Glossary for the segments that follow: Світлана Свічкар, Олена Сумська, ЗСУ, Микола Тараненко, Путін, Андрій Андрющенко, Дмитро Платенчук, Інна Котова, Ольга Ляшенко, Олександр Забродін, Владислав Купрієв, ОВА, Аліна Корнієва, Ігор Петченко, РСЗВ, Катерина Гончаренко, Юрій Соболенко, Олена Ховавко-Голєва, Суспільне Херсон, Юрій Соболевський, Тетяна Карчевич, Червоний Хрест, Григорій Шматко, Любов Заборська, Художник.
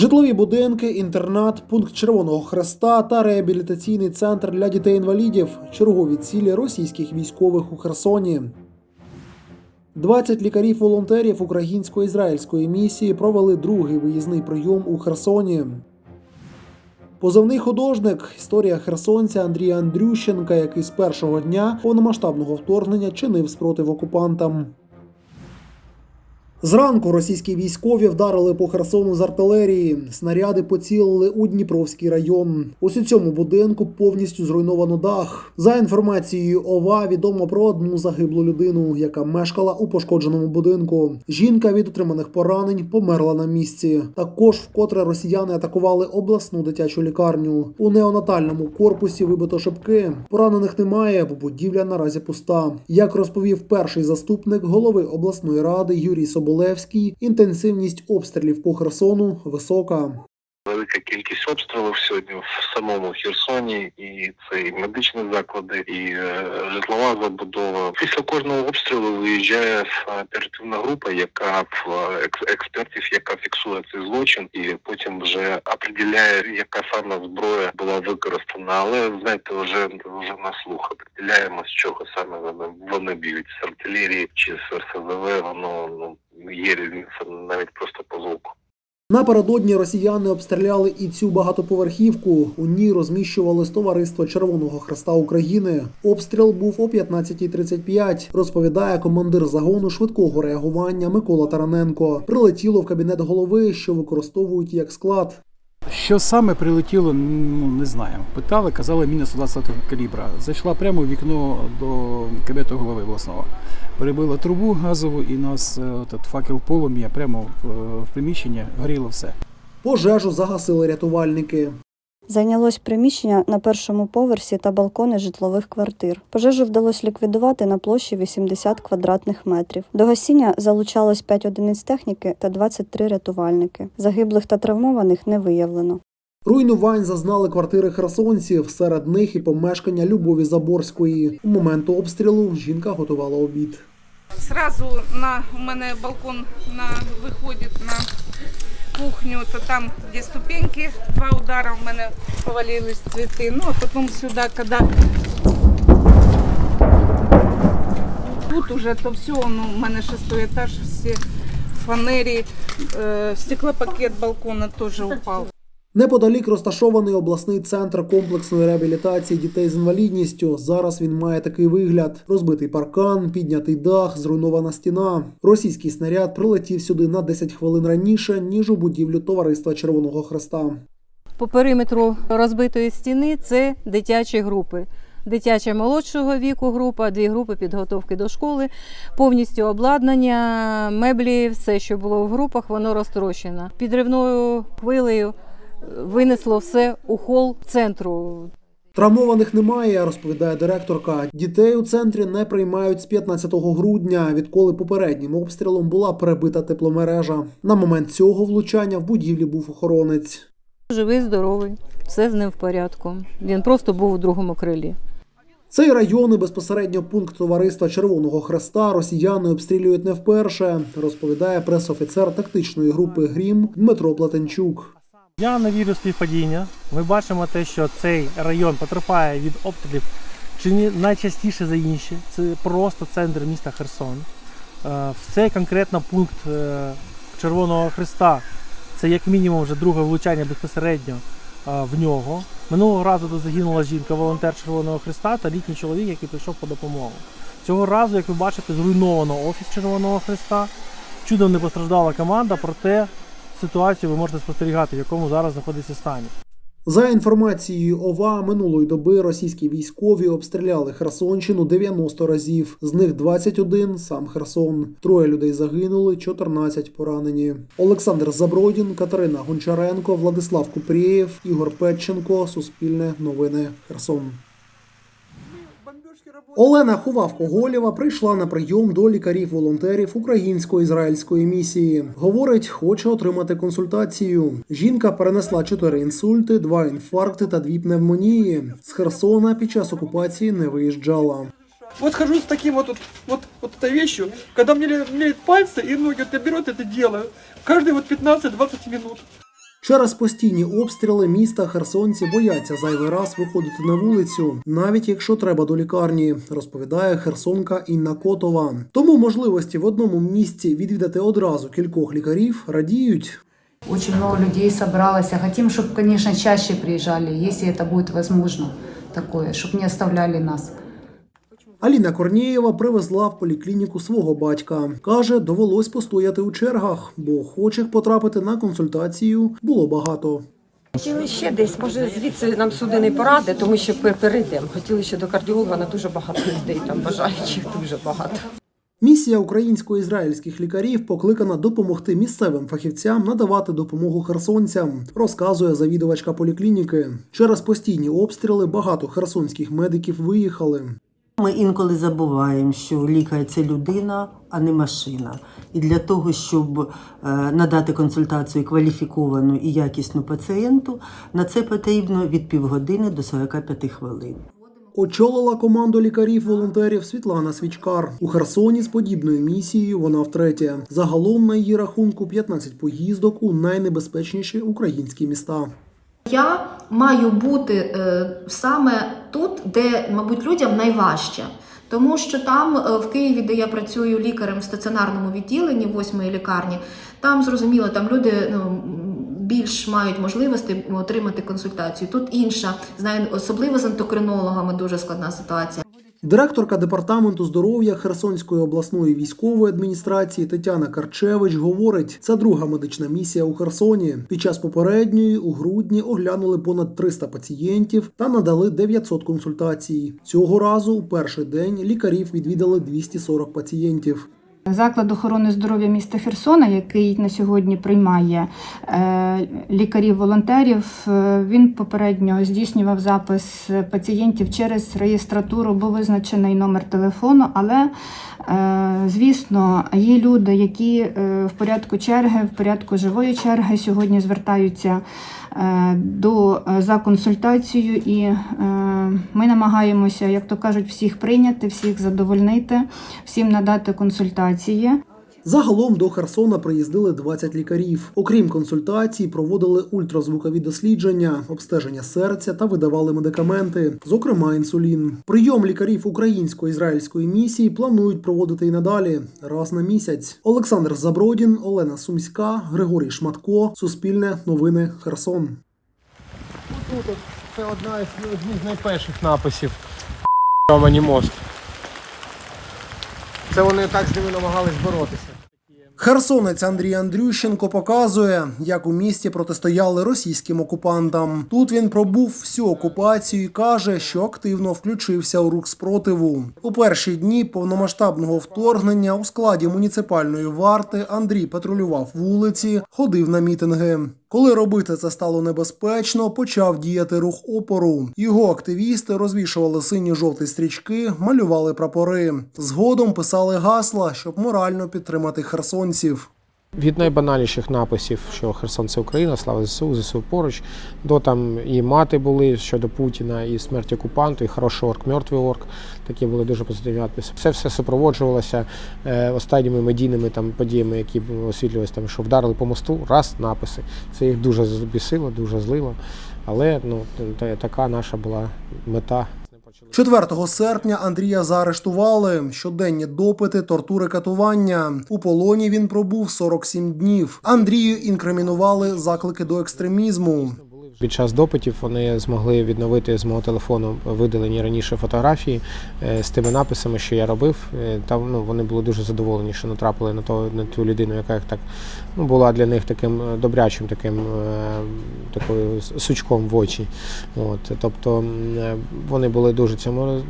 Житлові будинки, інтернат, пункт Червоного Хреста та реабілітаційний центр для дітей-інвалідів – чергові цілі російських військових у Херсоні. 20 лікарів-волонтерів українсько-ізраїльської місії провели другий виїзний прийом у Херсоні. Позивний «Художник» – історія херсонця Андрія Андрющенка, який з першого дня повномасштабного вторгнення чинив спротив окупантам. Зранку російські військові вдарили по Херсону з артилерії. Снаряди поцілили у Дніпровський район. Ось у цьому будинку повністю зруйновано дах. За інформацією ОВА, відомо про одну загиблу людину, яка мешкала у пошкодженому будинку. Жінка від отриманих поранень померла на місці. Також вкотре росіяни атакували обласну дитячу лікарню. У неонатальному корпусі вибито шибки. Поранених немає, бо будівля наразі пуста. Як розповів перший заступник голови обласної ради Юрій Соболенко, інтенсивність обстрілів по Херсону висока. Велика кількість обстрілів сьогодні в самому Херсоні, і це і медичні заклади, і житлова забудова. Після кожного обстрілу виїжджає оперативна група, яка експертів, яка фіксує цей злочин, і потім вже определяє, яка саме зброя була використана. Але, знаєте, вже на слух определяємо, з чого саме вони б'ють, з артилерії чи з РСЗВ, воно є різниця навіть просто по звуку. Напередодні росіяни обстріляли і цю багатоповерхівку. У ній розміщувалось товариство Червоного Хреста України. Обстріл був о 15:35, розповідає командир загону швидкого реагування Микола Тараненко. Прилетіло в кабінет голови, що використовують як склад. Що саме прилетіло, не знаємо. Питали, казали, міна 120 калібра. Зайшла прямо в вікно до кабінету голови обласного. Перебила трубу газову і нас факел полум'я прямо в приміщення, горіло все. Пожежу загасили рятувальники. Зайнялось приміщення на першому поверсі та балкони житлових квартир. Пожежу вдалося ліквідувати на площі 80 квадратних метрів. До гасіння залучалось 5 одиниць техніки та 23 рятувальники. Загиблих та травмованих не виявлено. Руйнувань зазнали квартири херсонців, серед них і помешкання Любові Заборської. У моменту обстрілу жінка готувала обід. Сразу у мене балкон виходить на кухню, то там, де ступеньки, 2 удара у мене повалились цвіти. Ну, а потім сюди, коли тут уже, то все, у мене 6-й етаж, всі фанери, стеклопакет балкона теж упав. Неподалік розташований обласний центр комплексної реабілітації дітей з інвалідністю. Зараз він має такий вигляд. Розбитий паркан, піднятий дах, зруйнована стіна. Російський снаряд прилетів сюди на 10 хвилин раніше, ніж у будівлю товариства Червоного Хреста. По периметру розбитої стіни – це дитячі групи. Дитяча молодшого віку група, 2 групи підготовки до школи, повністю обладнання, меблі, все, що було в групах, воно розтрощено. Підривною хвилею винесло все у хол центру. Травмованих немає, розповідає директорка. Дітей у центрі не приймають з 15 грудня, відколи попереднім обстрілом була перебита тепломережа. На момент цього влучання в будівлі був охоронець. Живий, здоровий, все з ним в порядку. Він просто був у другому крилі. Цей район і безпосередньо пункт товариства Червоного Хреста росіяни обстрілюють не вперше, розповідає пресофіцер тактичної групи «Грім» Дмитро Платенчук. Я не вірю в співпадіння. Ми бачимо те, що цей район потерпає від обстрілів чи найчастіше за інші. Це просто центр міста Херсон. Цей конкретно пункт Червоного Хреста – це як мінімум вже друге влучання безпосередньо в нього. Минулого разу тут загинула жінка, волонтер Червоного Хреста та літній чоловік, який прийшов по допомогу. Цього разу, як ви бачите, зруйновано офіс Червоного Хреста. Чудом не постраждала команда, проте ситуацію ви можете спостерігати, в якому зараз знаходиться стані. За інформацією ОВА, минулої доби російські військові обстріляли Херсонщину 90 разів. З них 21 – сам Херсон. 3 людей загинули, 14 поранені. Олександр Забродін, Катерина Гончаренко, Владислав Купрієв, Ігор Петченко. Суспільне новини. Херсон. Олена Ховавко-Голєва прийшла на прийом до лікарів-волонтерів українсько-ізраїльської місії. Говорить, хоче отримати консультацію. Жінка перенесла 4 інсульти, 2 інфаркти та 2 пневмонії. З Херсона під час окупації не виїжджала. Вот хожу с таким вот этой вещью, когда мне леют пальцы и ноги, вот я беру это делаю. Каждые 15-20 минут. Через постійні обстріли міста херсонці бояться зайвий раз виходити на вулицю, навіть якщо треба до лікарні, розповідає херсонка Інна Котова. Тому можливості в одному місці відвідати одразу кількох лікарів радіють. Очень много людей собралось. Хотим, чтобы, конечно, чаще приезжали, если это будет возможно такое, чтобы не оставляли нас. Аліна Корнієва привезла в поліклініку свого батька. Каже, довелось постояти у чергах, бо охочих потрапити на консультацію було багато. Хотіли ще десь, може звідси нам сюди не поради, тому що перейдемо. Хотіли ще до кардіолога, на дуже багато людей, там бажаючих дуже багато. Місія українсько-ізраїльських лікарів покликана допомогти місцевим фахівцям надавати допомогу херсонцям, розказує завідувачка поліклініки. Через постійні обстріли багато херсонських медиків виїхали. Ми інколи забуваємо, що лікар – це людина, а не машина. І для того, щоб надати консультацію кваліфіковану і якісну пацієнту, на це потрібно від півгодини до 45 хвилин. Очолила команду лікарів-волонтерів Світлана Свічкар. У Херсоні з подібною місією вона втретє. Загалом на її рахунку 15 поїздок у найнебезпечніші українські міста. Я маю бути саме тут, де, мабуть, людям найважче. Тому що там, в Києві, де я працюю лікарем в стаціонарному відділенні 8-ї лікарні, там, зрозуміло, там люди більш мають можливості отримати консультацію. Тут інша, особливо з ендокринологами дуже складна ситуація. Директорка департаменту здоров'я Херсонської обласної військової адміністрації Тетяна Карчевич говорить, це друга медична місія у Херсоні. Під час попередньої у грудні оглянули понад 300 пацієнтів та надали 900 консультацій. Цього разу у перший день лікарів відвідали 240 пацієнтів. Заклад охорони здоров'я міста Херсона, який на сьогодні приймає лікарів-волонтерів, він попередньо здійснював запис пацієнтів через реєстратуру, був визначений номер телефону, але, звісно, є люди, які в порядку черги, в порядку живої черги сьогодні звертаються за консультацією, і ми намагаємося, як то кажуть, всіх прийняти, всіх задовольнити, всім надати консультації. Загалом до Херсона приїздили 20 лікарів. Окрім консультацій, проводили ультразвукові дослідження, обстеження серця та видавали медикаменти, зокрема інсулін. Прийом лікарів українсько-ізраїльської місії планують проводити і надалі, раз на місяць. Олександр Забродін, Олена Сумська, Григорій Шматко, Суспільне, новини, Херсон. Тут це одні з найперших написів «Червоний мост». Це вони так з ними намагались боротися. Херсонець Андрій Андрющенко показує, як у місті протистояли російським окупантам. Тут він пробув всю окупацію і каже, що активно включився у рух спротиву. У перші дні повномасштабного вторгнення у складі муніципальної варти Андрій патрулював вулиці, ходив на мітинги. Коли робити це стало небезпечно, почав діяти рух опору. Його активісти розвішували сині-жовті стрічки, малювали прапори. Згодом писали гасла, щоб морально підтримати херсонців. Від найбанальніших написів, що Херсон – це Україна, слава ЗСУ, ЗСУ поруч, до там і мати були щодо Путіна, і смерть окупанту, і хороший орк, мертвий орк. Такі були дуже позитивні надписи. Це все супроводжувалося останніми медійними там подіями, які освітлювалися, там, що вдарили по мосту, раз, написи. Це їх дуже бісило, дуже злило, але ну, така наша була мета. 4 серпня Андрія заарештували. Щоденні допити, тортури, катування. У полоні він пробув 47 днів. Андрію інкримінували заклики до екстремізму. Під час допитів вони змогли відновити з мого телефону видалені раніше фотографії з тими написами, що я робив. Там вони були дуже задоволені, що натрапили на ту людину, яка їх так була для них таким добрячим, такою сучком в очі. От, тобто вони були дуже цьому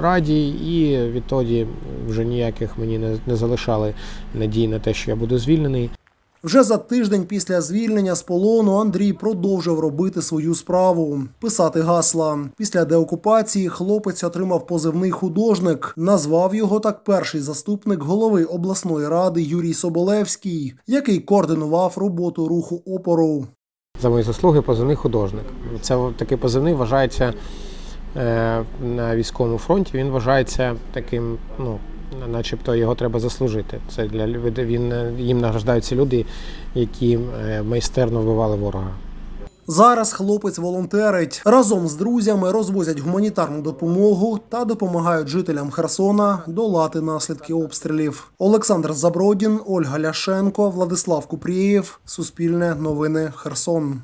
раді, і відтоді вже ніяких мені не залишали надій на те, що я буду звільнений. Вже за тиждень після звільнення з полону Андрій продовжив робити свою справу – писати гасла. Після деокупації хлопець отримав позивний «Художник». Назвав його так перший заступник голови обласної ради Юрій Соболевський, який координував роботу руху опору. За мої заслуги позивний «Художник». Це такий позивний вважається на військовому фронті, він вважається таким, начебто його треба заслужити. Це для їм награждаються люди, які майстерно вбивали ворога. Зараз хлопець волонтерить. Разом з друзями розвозять гуманітарну допомогу та допомагають жителям Херсона долати наслідки обстрілів. Олександр Забродін, Ольга Ляшенко, Владислав Купрієв. Суспільне новини. Херсон.